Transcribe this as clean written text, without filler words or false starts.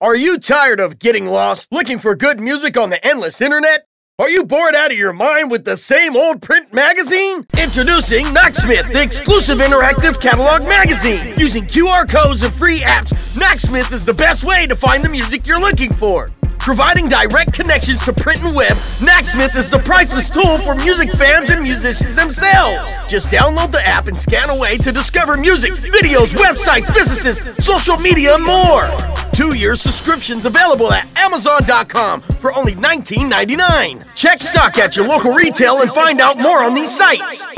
Are you tired of getting lost, looking for good music on the endless internet? Are you bored out of your mind with the same old print magazine? Introducing Knocksmith, the exclusive interactive catalog magazine. Using QR codes and free apps, Knocksmith is the best way to find the music you're looking for. Providing direct connections to print and web, Knocksmith is the priceless tool for music fans and musicians themselves. Just download the app and scan away to discover music, videos, websites, businesses, social media, and more. 2-year subscriptions available at Amazon.com for only $19.99. Check stock at your local retail and find out more on these sites.